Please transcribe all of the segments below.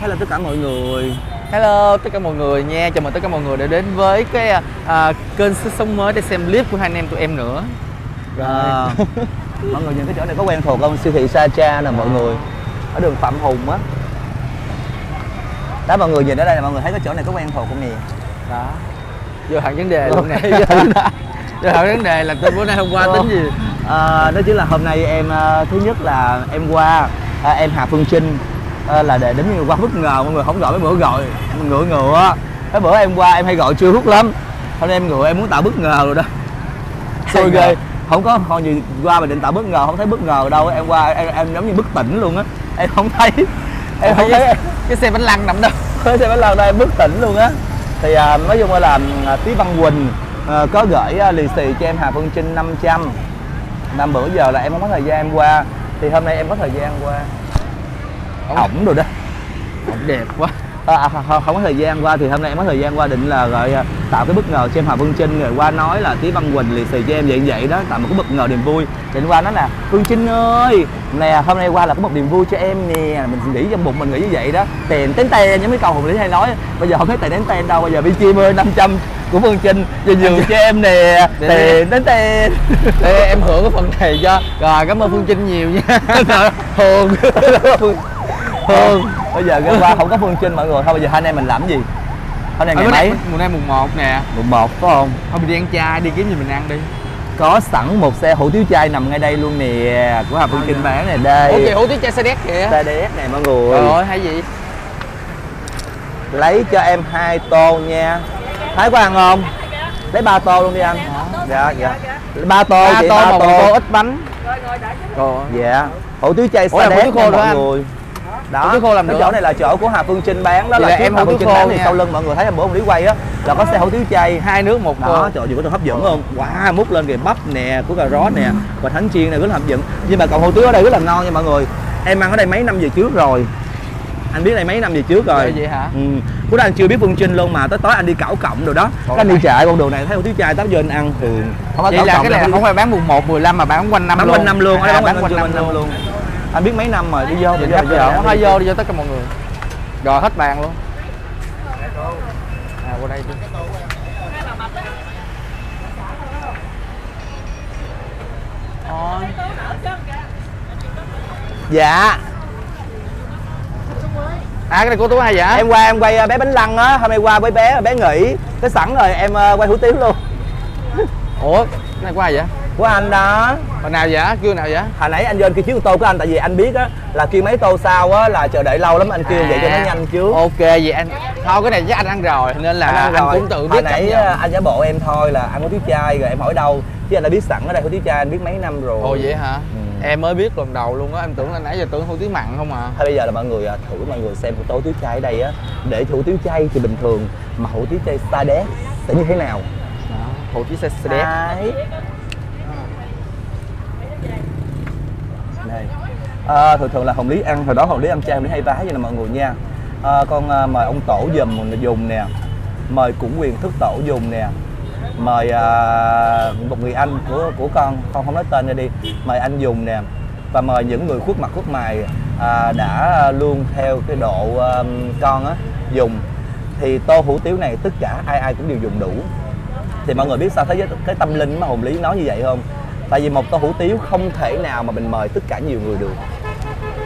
Hello tất cả mọi người. Hello tất cả mọi người nha. Chào mừng tất cả mọi người đã đến với cái kênh Sức Sống Mới để xem clip của hai anh em tụi em nữa. Rồi. Mọi người nhìn cái chỗ này có quen thuộc không? Siêu thị Sa Cha nè mọi người. Ở đường Phạm Hùng á. Đó mọi người nhìn ở đây là mọi người thấy cái chỗ này có quen thuộc không nè. Đó. Vô hẳn vấn đề luôn nè. Vô hẳn vấn đề là tôi bữa nay hôm qua tính gì? Đó chính là hôm nay em thứ nhất là em qua em Hà Phương Trinh là để đến người qua bất ngờ, mọi người không gọi mấy bữa gọi ngựa cái bữa em qua em hay gọi chưa hút lắm, hôm nay em ngựa em muốn tạo bất ngờ rồi đó. Xui ghê, không có hồi gì qua mà định tạo bất ngờ không thấy bất ngờ đâu, em qua em giống như bất tỉnh luôn á, em không thấy, em không thấy cái xe bánh lăn nằm đâu, cái xe bánh lăn đây em bất tỉnh luôn á. Thì nói chung là tí Văn Quỳnh có gửi lì xì cho em Hà Phương Trinh 500 năm bữa giờ là em không có thời gian em qua, thì hôm nay em có thời gian qua. Ổng rồi đó, ổng đẹp quá. Không có thời gian qua thì hôm nay em có thời gian qua, định là gọi tạo cái bất ngờ cho em Hà Phương Trinh, rồi qua nói là tí Văn Quỳnh lì xì cho em vậy đó, tạo một cái bất ngờ niềm vui. Định qua nói là Phương Trinh ơi nè, hôm nay qua là có một niềm vui cho em nè, mình nghĩ trong bụng mình nghĩ như vậy đó. Tiền tén ten những mấy câu Hùng Lý hay nói, bây giờ không thấy tiền tén ten đâu, bây giờ bị chia 500 của Phương Trinh giờ nhường cho em nè, tiền tén ten. Em hưởng cái phần này cho. Rồi cảm ơn Phương Trinh nhiều nha. Hùng Phương. Bây giờ ngày qua không có Phương Trinh mọi người. Thôi bây giờ hai anh em mình làm gì? Hôm nay ngày mấy? Mùa nay mùng 1 nè. Mùng 1 phải không? Thôi mình đi ăn chay, đi kiếm gì mình ăn đi. Có sẵn một xe hủ tiếu chay nằm ngay đây luôn nè, của Hà Phương Trinh bán nè đây. Ủa kìa hủ tiếu chay Sa Đéc kìa. Sa Đéc nè mọi người. Rồi hay gì? Lấy cho em 2 tô nha. Thái có ăn không? Lấy 3 tô luôn đi anh. Dạ dạ. 3 tô chị, 3 tô ít bánh. Rồi dạ. Hủ tiếu chay Sa Đéc khô mọi người. Đó, cái khô làm cái chỗ này là chỗ của Hà Phương Trinh bán đó, là em Hà Phương Trinh bán thì sau lưng mọi người thấy là bữa Hùng Lý quay á là có xe hủ tiếu chay 2 nước 1 đó, trời ơi có hấp dẫn không? Wow, múc lên kìa bắp nè, của cà rốt nè và thánh chiên này rất là hấp dẫn. Nhưng mà cậu hủ tiếu ở đây rất là ngon nha mọi người. Em ăn ở đây mấy năm về trước rồi. Anh biết đây mấy năm về trước rồi. Vậy hả? Ừ. Của đó anh chưa biết Phương Trinh luôn mà tới tối anh đi cảo cộng rồi đó. Cái anh đi chạy con đường này thấy hủ tiếu chay 8 giờ anh ăn thì không có cảo cộng. Vậy là cái này không phải bán mùng 1 15 mà bán quanh năm luôn. Quanh năm luôn, bán quanh năm luôn. Anh biết mấy năm rồi, đi vô, đi vô tất cả mọi người. Rồi hết bàn luôn. À qua đây đi. Dạ. À cái này của Tú hay dạ? Em qua em quay bé bánh lăng á, hôm nay qua với bé nghỉ. Cái sẵn rồi em quay hủ tiếu luôn. Ủa, cái này của ai vậy? Của anh đó. Hồi nào vậy? Kêu nào vậy? Hồi nãy anh vô anh kêu trước tô của anh, tại vì anh biết á là kêu mấy tô sau á là chờ đợi lâu lắm, anh kêu vậy cho nó nhanh chứ. Ok vậy anh. Thôi cái này chắc anh ăn rồi nên là anh cũng tự biết. Hồi nãy anh giả bộ em thôi là ăn hủ tiếu chay rồi em hỏi đâu, chứ anh đã biết sẵn ở đây hủ tiếu chay anh biết mấy năm rồi. Ồ vậy hả? Ừ. Em mới biết lần đầu luôn á, em tưởng là nãy giờ tưởng hủ tiếu mặn không à. Thôi bây giờ là mọi người thử mọi người xem tô hủ tiếu chay ở đây á, để hủ tiếu chay thì bình thường mà hủ tiếu chay Sa Đéc sẽ như thế nào? Đó, hủ tiếu chay Sa Đéc. Thường thường là Hùng Lý ăn, hồi đó Hùng Lý ăn chay Hùng Lý hay vá vậy nè mọi người nha. Con mời ông Tổ dùng nè, mời Cũng Quyền Thức Tổ dùng nè, mời một người anh của con không nói tên ra đi, mời anh dùng nè, và mời những người khuất mặt khuất mày đã luôn theo cái độ con á dùng. Thì tô hủ tiếu này tất cả ai cũng đều dùng đủ. Thì mọi người biết sao thế giới cái tâm linh mà Hùng Lý nói như vậy không? Tại vì một tô hủ tiếu không thể nào mà mình mời tất cả nhiều người được.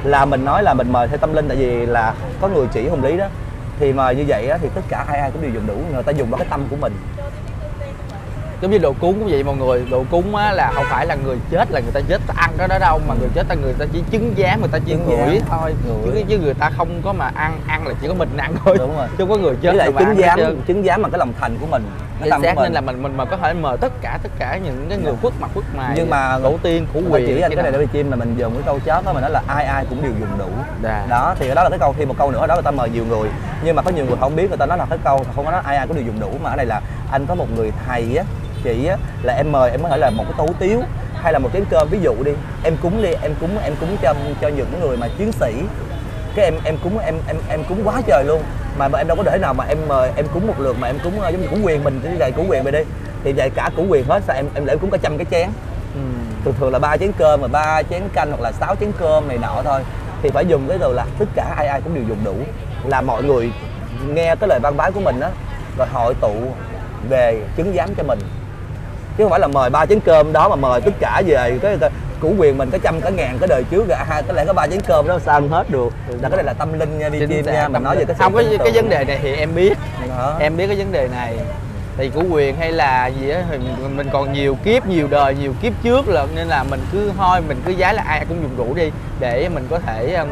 Là mình nói là mình mời theo tâm linh, tại vì là có người chỉ Hùng Lý đó. Thì mời như vậy á, thì tất cả ai cũng đều dùng đủ, người ta dùng vào cái tâm của mình. Giống như đồ cúng cũng vậy mọi người, đồ cúng á, là không phải là người chết là người ta chết ta ăn cái đó đâu. Mà người chết ta người ta chỉ chứng giám, người ta chỉ ngửi thôi. Chứ người ta không có mà ăn là chỉ có mình ăn thôi. Đúng rồi. Chứ không có người chết đâu mà chứng giám mà cái lòng thành của mình. Chính xác, nên là mình mà có thể mời tất cả những cái người khuất mặt khuất mài. Nhưng mà Tổ tiên Của Quyền chỉ anh cái này để đi chim mà mình dùng cái câu chớp đó, mình nói là ai cũng đều dùng đủ. Đó thì đó là cái câu, thêm một câu nữa đó, người ta mời nhiều người nhưng mà có nhiều người không biết, người ta nói là cái câu không có nói ai cũng đều dùng đủ, mà ở đây là anh có một người thầy á, chị á, là em mời em có thể là một cái tô hủ tiếu hay là một chén cơm ví dụ đi, em cúng đi, em cúng cho những người mà chiến sĩ, cái em cúng quá trời luôn. Mà em đâu có thể nào mà em mời em cúng một lượt mà em cúng giống như Củ Quyền mình cái Củ Quyền về đi thì vậy cả Củ Quyền hết, sao em lại cúng cả 100 cái chén. Thường thường là 3 chén cơm mà 3 chén canh hoặc là 6 chén cơm này nọ thôi, thì phải dùng cái từ là tất cả ai ai cũng đều dùng đủ, là mọi người nghe cái lời văn bái của mình á rồi hội tụ về chứng giám cho mình, chứ không phải là mời ba chén cơm đó mà mời tất cả về cái củ quyền mình, cái trăm cả ngàn cái đời trước cả hai, có lẽ có ba chén cơm đó sao không hết được. Là cái này là tâm linh nha, đi chim nha, mình nói về cái không cái vấn đề này thì em biết đó. Em biết cái vấn đề này thì củ quyền hay là gì á thì mình còn nhiều kiếp, nhiều đời, nhiều kiếp trước lận, nên là mình cứ thôi mình cứ giá là ai cũng dùng đủ đi để mình có thể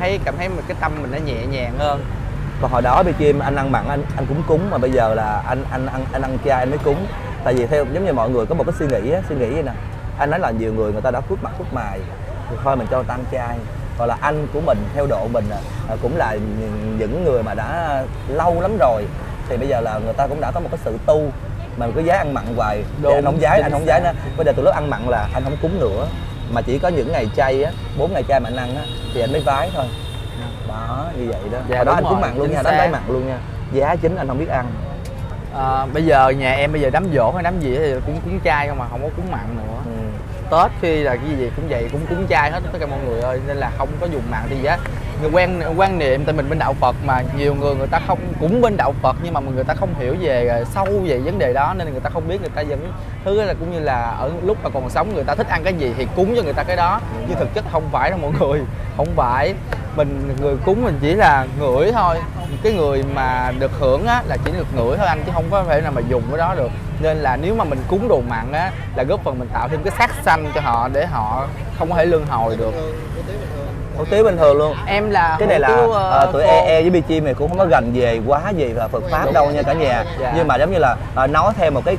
thấy cảm thấy cái tâm mình nó nhẹ nhàng hơn. Còn hồi đó bị chim anh ăn mặn anh cũng cúng, mà bây giờ là anh ăn chay anh mới cúng. Tại vì theo giống như mọi người có một cái suy nghĩ á, suy nghĩ vậy nè, anh nói là nhiều người ta đã cướp mặt cướp mày thì thôi mình cho người ta ăn chay. Gọi là anh của mình theo độ mình cũng là những người mà đã lâu lắm rồi thì bây giờ là người ta cũng đã có một cái sự tu, mà mình cứ giá ăn mặn hoài. Anh không giá, anh không giá nữa. Bây giờ từ lúc ăn mặn là anh không cúng nữa, mà chỉ có những ngày chay á, 4 ngày chay mà anh ăn á thì anh mới vái thôi. Đó, như vậy đó. Dạ, đó anh cúng mặn luôn nha, đám vái mặn luôn nha. Giá chính anh không biết ăn. Bây giờ nhà em bây giờ đám giỗ hay đám gì thì cũng cúng chay không, mà không có cúng mặn nữa. Tết khi là cái gì cũng vậy, cũng cúng chay hết tất cả mọi người ơi, nên là không có dùng mặn thì á. Người quan niệm tại mình bên đạo Phật, mà nhiều người ta không cũng bên đạo Phật nhưng mà người ta không hiểu về sâu về vấn đề đó, nên người ta không biết, người ta vẫn thứ là cũng như là ở lúc mà còn sống người ta thích ăn cái gì thì cúng cho người ta cái đó, nhưng thực chất không phải đâu mọi người, không phải mình người cúng mình chỉ là ngửi thôi, cái người mà được hưởng á là chỉ được ngửi thôi anh, chứ không có thể nào mà dùng cái đó được. Nên là nếu mà mình cúng đồ mặn á là góp phần mình tạo thêm cái xác xanh cho họ để họ không có thể luân hồi được. Hủ tiếu bình thường luôn. Em là cái này là tụi e với bi chim này cũng không có gần về quá gì và Phật pháp đâu nha cả nhà. Nhưng mà giống như là nói theo một cái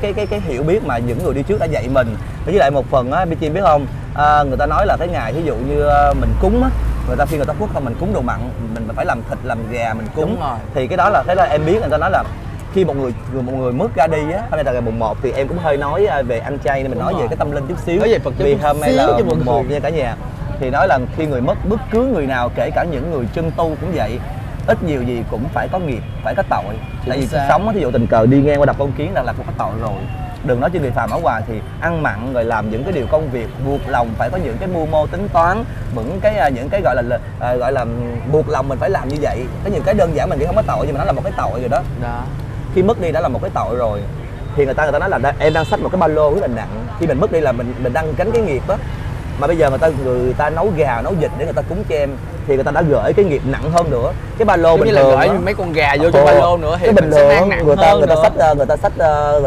hiểu biết mà những người đi trước đã dạy mình. Với lại một phần á, bi chim biết không, người ta nói là cái ngày ví dụ như mình cúng á, người ta khi người ta quốc không mình cúng đồ mặn, mình phải làm thịt làm gà mình cúng. Thì cái đó là thế là em biết, người ta nói là khi một người mất ra đi á, hôm nay là ngày mùng 1 thì em cũng hơi nói về ăn chay nên mình nói về cái tâm linh chút xíu. Nói về Phật vì hôm nay là mùng 1 nha cả nhà. Thì nói là khi người mất, bất cứ người nào kể cả những người chân tu cũng vậy, ít nhiều gì cũng phải có nghiệp, phải có tội. Tại vì sống thí dụ tình cờ đi ngang qua đập con kiến là cũng có tội rồi, đừng nói trên người phàm ở ngoài thì ăn mặn rồi làm những cái điều công việc buộc lòng phải có những cái mưu mô tính toán, những cái gọi là buộc lòng mình phải làm như vậy. Có những cái đơn giản mình nghĩ không có tội nhưng mà nó là một cái tội rồi đó. Khi mất đi đã là một cái tội rồi thì người ta nói là em đang xách một cái ba lô rất là nặng, khi mình mất đi là mình đang gánh cái nghiệp đó. Mà bây giờ người ta nấu gà nấu vịt để người ta cúng cho em thì người ta đã gửi cái nghiệp nặng hơn nữa. Cái ba lô bình thường gửi mấy con gà vô trong ba lô nữa thì bình thường người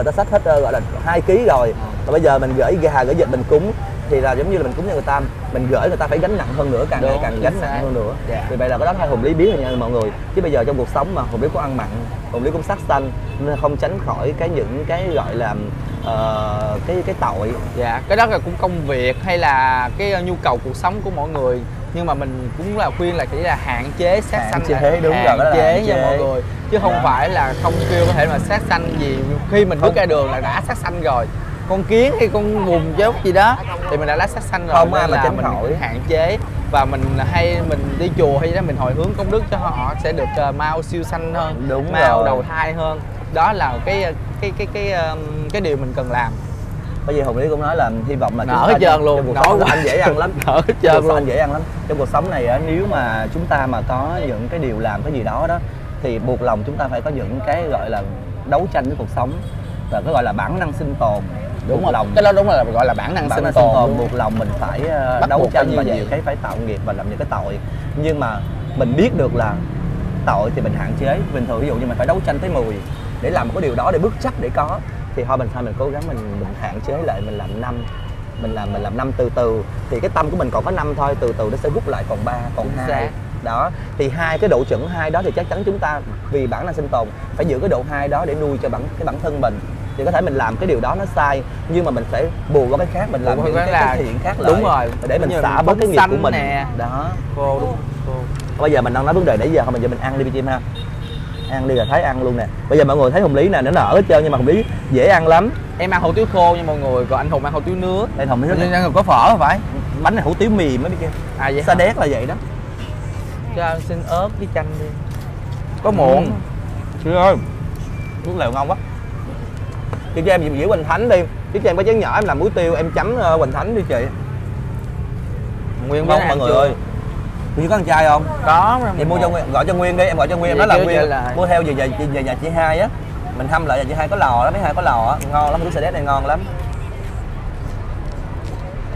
ta xách hết gọi là 2 kg rồi. Và bây giờ mình gửi gà gửi vịt mình cúng thì là giống như là mình cúng cho người ta, mình gửi người ta phải gánh nặng hơn nữa, càng ngày càng gánh nặng hơn nữa. Vì vậy là cái đó hai Hùng Lý biết rồi nha mọi người. Chứ bây giờ trong cuộc sống mà Hùng Lý có ăn mặn, Hùng Lý cũng sát sanh nên không tránh khỏi những cái gọi là cái tội. Dạ, cái đó là cũng công việc hay là cái nhu cầu cuộc sống của mọi người, nhưng mà mình cũng là khuyên là chỉ là hạn chế sát sanh, hạn chế nha mọi người, chứ không phải là không kêu có thể mà sát sanh gì. Khi mình bước ra đường là đã sát sanh rồi, con kiến hay con hùm chốt gì đó thì mình đã lá sát sanh rồi, không ai mà tránh khỏi, hạn chế. Và mình đi chùa hay đó mình hồi hướng công đức cho họ sẽ được mau siêu sanh hơn, mau đầu thai hơn. Đó là cái điều mình cần làm. Bởi vì Hùng Lý cũng nói là hy vọng là nở hết trơn luôn, nở anh dễ ăn lắm, nở hết trơn luôn, anh dễ ăn lắm. Trong cuộc sống này nếu mà chúng ta mà có những cái điều làm cái gì đó đó thì buộc lòng chúng ta phải có những cái gọi là đấu tranh với cuộc sống, và cái gọi là bản năng sinh tồn. Đúng rồi, cái đó đúng là gọi là bản năng sinh tồn. Buộc lòng mình phải đấu tranh và nhiều cái phải tạo nghiệp và làm những cái tội. Nhưng mà mình biết được là tội thì mình hạn chế. Bình thường ví dụ như mình phải đấu tranh tới 10 để làm một cái điều đó, để bước chắc để có, thì thôi mình cố gắng mình hạn chế lại, mình làm 5, mình làm 5 từ từ. Thì cái tâm của mình còn có 5 thôi, từ từ nó sẽ rút lại còn 3, còn 2. Đó, thì 2 cái độ chuẩn 2 đó thì chắc chắn chúng ta vì bản năng sinh tồn phải giữ cái độ 2 đó để nuôi cho bản thân mình. Thì có thể mình làm cái điều đó nó sai nhưng mà mình sẽ bù qua cái khác, mình làm những cái thiện khác lại. Đúng rồi, để mình xả bớt cái nghiệp của mình nè. Đó cô, đúng cô. Bây giờ mình đang nói vấn đề nãy giờ, mình ăn đi Bi Chim ha, ăn đi là thấy ăn luôn nè. Bây giờ mọi người thấy Hùng Lý nè, nó nở hết trơn nhưng mà Hùng Lý dễ ăn lắm. Em ăn hủ tiếu khô nha mọi người, còn anh Hùng ăn hủ tiếu nướng. Đây Hùng ăn có phở không phải? Bánh này hủ tiếu mì mới biết kêu. À vậy Sa Đéc là vậy đó. Cho xin ớt với chanh đi. Có muộn. Chị ơi, nước lèo ngon quá. Chị cho em dĩa Hoành Thánh đi, chứ cho em có chén nhỏ em làm muối tiêu em chấm Hoành Thánh đi chị. Nguyên món mọi người ơi. Nguyên có con trai không? Có. Vậy mua cho Nguyên, gọi cho Nguyên đi, em gọi cho Nguyên, em nói là Nguyên mua heo về về nhà chị Hai á, mình hâm lại nhà chị Hai có lò đó, mấy Hai có lò á, ngon lắm, cái Sa Đéc này ngon lắm.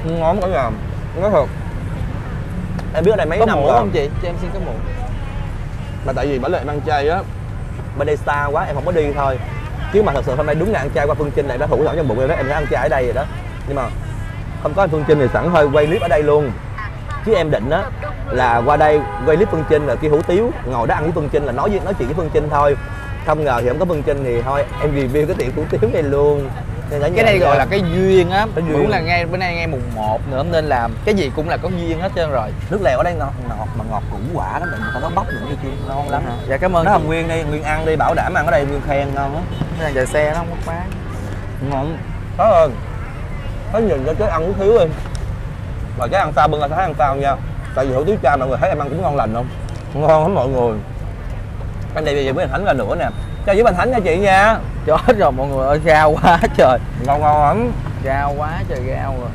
Ngon cả gà, nó thật. Em biết ở đây mấy có năm rồi không chị? Cho em xin cái muỗng. Mà tại vì bả lại ăn chay á, bên đây xa quá em không có đi thôi. Chứ mà thật sự hôm nay đúng là ăn chay qua Phương Trinh này đã thủ lỗi trong bụng em đó, em đã ăn chay ở đây rồi đó. Nhưng mà không có anh Phương Trinh thì sẵn hơi quay clip ở đây luôn. Chứ em định á là qua đây quay clip Phương Trinh rồi kia hủ tiếu ngồi đó ăn với Phương Trinh là nói chuyện với Phương Trinh thôi. Không ngờ thì không có Phương Trinh thì thôi em review cái tiệm hủ tiếu này luôn. Cái này gọi là cái duyên á, cũng là ngay bữa nay ngay mùng 1 nữa nên làm cái gì cũng là có duyên hết trơn rồi. Nước lèo ở đây ngọt mà ngọt củ quả lắm, người ta có bóc những cái kia ngon lắm. Dạ cảm ơn. Nó không Nguyên đi, Nguyên ăn đi, bảo đảm ăn ở đây Nguyên khen ngon lắm. Cái này giờ xe nó không có bán. Ngon. Có ơn. Có nhìn cho chứ ăn hủ tiếu đi. Mà cái ăn sao bưng ra thấy ăn sao nha. Tại vì hủ tiếu cha mọi người thấy em ăn cũng ngon lành không? Ngon lắm mọi người. Anh đây bây giờ với Thánh là nữa nè. Cho với Bình Thánh nha chị nha. Trời hết rồi mọi người ơi, rau quá trời. Ngon ngon lắm. Rau quá trời rau rồi.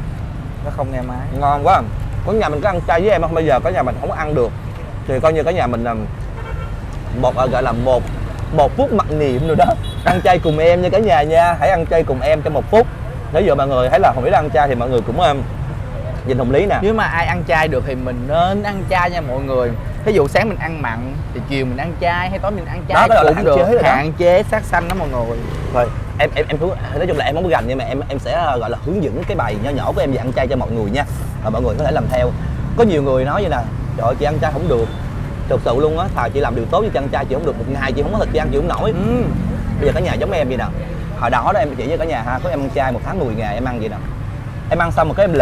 Nó không nghe máy. Ngon quá. Có nhà mình có ăn chay với em không? Bây giờ có nhà mình không có ăn được thì coi như có nhà mình làm một phút mặc niệm rồi đó. Ăn chay cùng em nha cả nhà nha. Hãy ăn chay cùng em trong 1 phút. Nếu giờ mọi người thấy là Hùng Lý đang ăn chay thì mọi người cũng nhìn Hùng Lý nè. Nếu mà ai ăn chay được thì mình nên ăn chay nha mọi người. Ví dụ sáng mình ăn mặn thì chiều mình ăn chay hay tối mình ăn chay đó, cũng được, hạn chế sát sanh đó mọi người. Thôi em nói chung là em không có gành nhưng mà em sẽ gọi là hướng dẫn cái bài nhỏ nhỏ của em về ăn chay cho mọi người nha. Và mọi người có thể làm theo. Có nhiều người nói vậy nè, trời ơi, chị ăn chay không được. Thực sự luôn á, thà chị làm điều tốt với ăn chay chị không được, 1 ngày chị không có thịt chị ăn chị không nổi. Bây giờ cả nhà giống em vậy nè. Hồi đó đó em chỉ với cả nhà ha, có em ăn chay 1 tháng 10 ngày em ăn vậy nè. Em ăn xong một cái em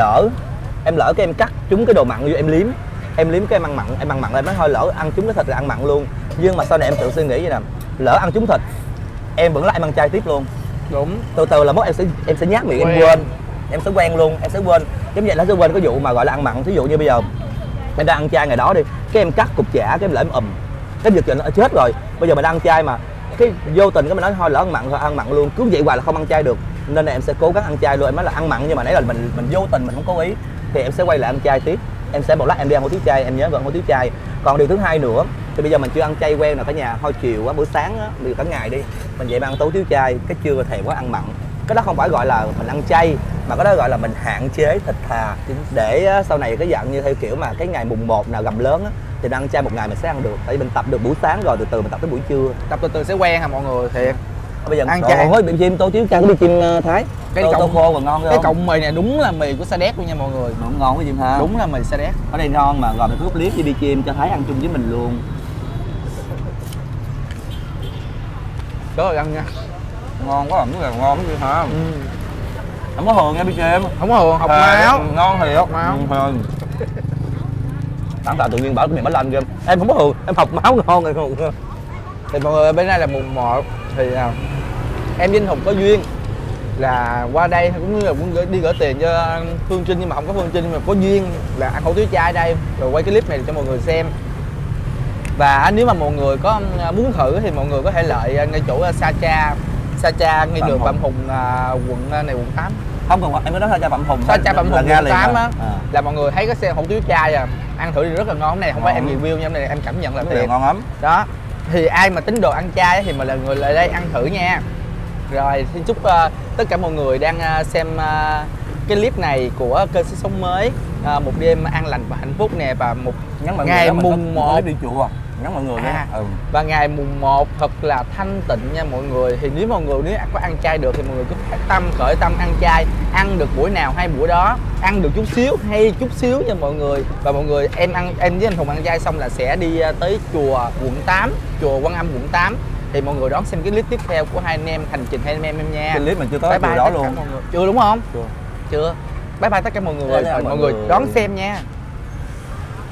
lỡ cái em cắt trúng cái đồ mặn vô em liếm. Em liếm cái em ăn mặn lên nói thôi lỡ ăn trúng cái thịt là ăn mặn luôn. Nhưng mà sau này em tự suy nghĩ vậy nè, lỡ ăn trúng thịt em vẫn lại ăn chay tiếp luôn. Đúng. Từ từ là mốt em sẽ nhát miệng em quên. Em sẽ quen luôn, em sẽ quên. Giống vậy là sẽ quên cái vụ mà gọi là ăn mặn. Thí dụ như bây giờ em đang ăn chay ngày đó đi, cái em cắt cục chả cái em lại em cái giật nó chết rồi. Bây giờ mình đang ăn chay mà cái vô tình cái mình nói thôi lỡ ăn mặn rồi ăn mặn luôn, cứ vậy hoài là không ăn chay được. Nên là em sẽ cố gắng ăn chay luôn. Em nói là ăn mặn nhưng mà nãy là mình vô tình mình không cố ý thì em sẽ quay lại ăn chay tiếp. Em sẽ một lát em đi ăn hủ tiếu chay, em nhớ vẫn hủ tiếu chay. Còn điều thứ hai nữa thì bây giờ mình chưa ăn chay quen nào cả nhà, thôi chiều á, bữa sáng á, cả ngày đi mình dậy ăn hủ tiếu chay, cái trưa thèm quá ăn mặn. Cái đó không phải gọi là mình ăn chay mà cái đó gọi là mình hạn chế thịt thà để sau này cái dạng như theo kiểu mà cái ngày mùng 1 nào gầm lớn á, thì ăn chay 1 ngày mình sẽ ăn được. Tại vì mình tập được buổi sáng rồi từ từ mình tập tới buổi trưa, tập từ từ sẽ quen hả mọi người thiệt. Bây giờ ăn chay hết bị chim tô chiếu chay, bị chim Thái cái tô khô và ngon. Cái cọng mì này đúng là mì của Sa Đéc luôn nha mọi người. Ngon ngon cái chim ha, đúng là mì Sa Đéc ở đây ngon mà. Rồi mình cứ clip với đi chim cho Thái ăn chung với mình luôn. Đó rồi ăn nha, ngon quá, ẩm rất là ngon cái hả. Không có hường nha đi chim, không có hường, học máu ngon thiệt, học máu hường tạm thời tự nhiên bảo cái miệng bá lanh kìa. Em không có hường, em học máu ngon rồi hường. Thì mọi người bên đây là mùng 1 thì em Vinh Hùng có duyên là qua đây cũng như là muốn đi gửi tiền cho Phương Trinh nhưng mà không có Phương Trinh, nhưng mà có duyên là ăn hủ tiếu chay đây rồi quay cái clip này cho mọi người xem. Và nếu mà mọi người có muốn thử thì mọi người có thể lại ngay chỗ Sa Cha ngay đường Phạm Hùng quận 8. Không cần em có nói Sa Cha Phạm Hùng. Sa Cha Phạm Hùng quận 8 á là mọi người thấy cái xe hủ tiếu chay à, ăn thử đi rất là ngon. Cái này không phải em review nha, này em cảm nhận là thiệt ngon lắm. Đó. Thì ai mà tín đồ ăn chay thì mà là người lại đây ăn thử nha. Rồi xin chúc tất cả mọi người đang xem cái clip này của kênh Sức Sống Mới một đêm an lành và hạnh phúc nè. Và một ngày mùng 1 đi chùa nhắn mọi người và ngày mùng 1 thật là thanh tịnh nha mọi người. Thì nếu mọi người có ăn chay được thì mọi người cứ phát tâm khởi tâm ăn chay, ăn được buổi nào hay buổi đó, ăn được chút xíu hay chút xíu nha mọi người. Và mọi người em với anh Hùng ăn chay xong là sẽ đi tới chùa quận 8, chùa Quan Âm quận 8. Thì mọi người đón xem cái clip tiếp theo của hai anh em, hành trình hai anh em nha. Cái clip mình chưa tới bye bye đó luôn. Chưa đúng không? Chưa. Bye bye tất cả mọi người. Mọi người đón xem nha.